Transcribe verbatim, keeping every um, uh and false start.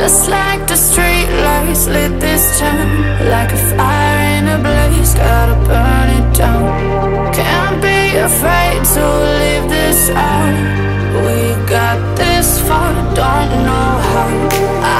Just like the street lights lit this town, like a fire in a blaze, gotta burn it down. Can't be afraid to leave this out. We got this far, don't know how.